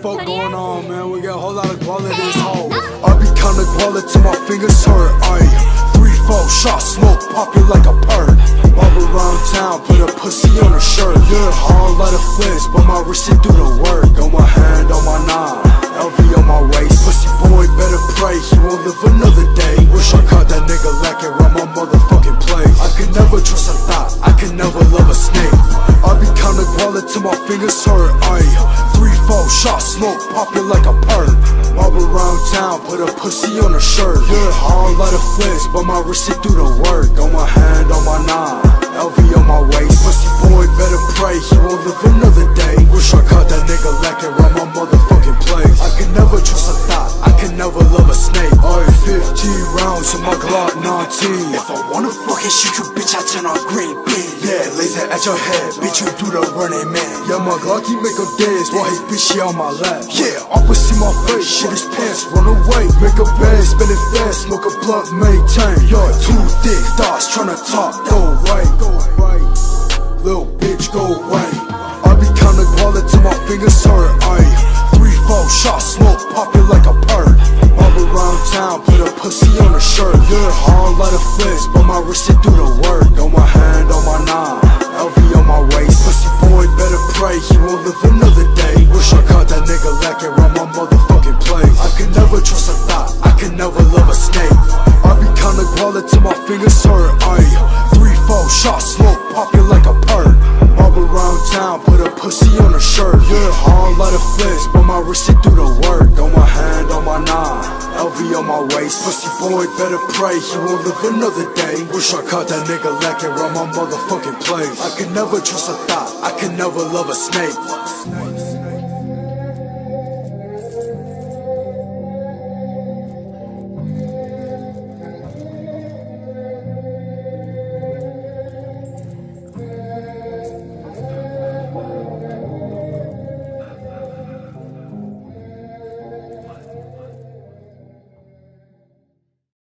fuck going on, man? We got a whole lot of ball in this hole. I be counting baller till my fingers hurt. Ayy, 3-4 shot smoke popping like a perk. Bob around town, put a pussy on her shirt. Yeah, I don't like the flex, but my wrist it do the work. Got my hand on my knob, LV on my waist. Pussy boy better pray, he won't live another day. Wish I caught that nigga lacking around my motherfucking place. I could never trust a thought, I could never love a snake. I be counting baller till my fingers hurt. Ayy, 3-4 shot smoke popping like a perk. Mob around town, put a pussy on her shirt. Yeah, I don't like the flex, but my wrist it do the work. Got my hand on my knob, LV on my waist. Pussy boy better pray, he won't live another day. Wish I caught that nigga lacking around my motherfucking place. I could never trust a thought, I could never love a snake. Alright, 15 rounds to my Glock 19. If I wanna fucking shoot you, bitch, I turn on green bean. Yeah, laser at your head, bitch, you do the running man. Yeah, my Glock, he make her dance. Why his bitch, she on my lap. Yeah, I can see my face, shit his pants, run away. Make a bag, spin it fast, smoke a blunt, maintain. You're too thick, thoughts tryna talk, go right. Little bitch, go right. I be counting baller till my fingers hurt. Ayy, 3-4 shot smoke popping like a perk. Mob around town, put a pussy on her shirt. Yeah, I don't like the flex, but my wrist it do the work. Got my hand on my knob, LV on my waist. Pussy boy better pray, he won't live another day. Wish I caught that nigga lacking around my motherfucking place. I could never trust a thought, I could never love a snake. I be counting baller till my fingers hurt. Ayy, 3-4 shot smoke popping like a perk. Mob around town, put a pussy on her shirt. Yeah, I don't like the flex, but my wrist it do the work. Got my hand on my knob, LV on my waist. Pussy boy better pray, he won't live another day. Wish I caught that nigga lacking around my motherfucking place. I could never trust a thought, I could never love a snake.